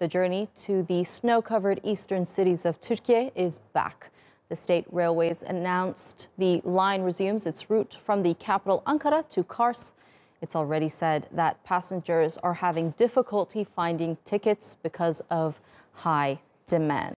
The journey to the snow-covered eastern cities of Turkiye is back. The state railways announced the line resumes its route from the capital Ankara to Kars. It's already said that passengers are having difficulty finding tickets because of high demand.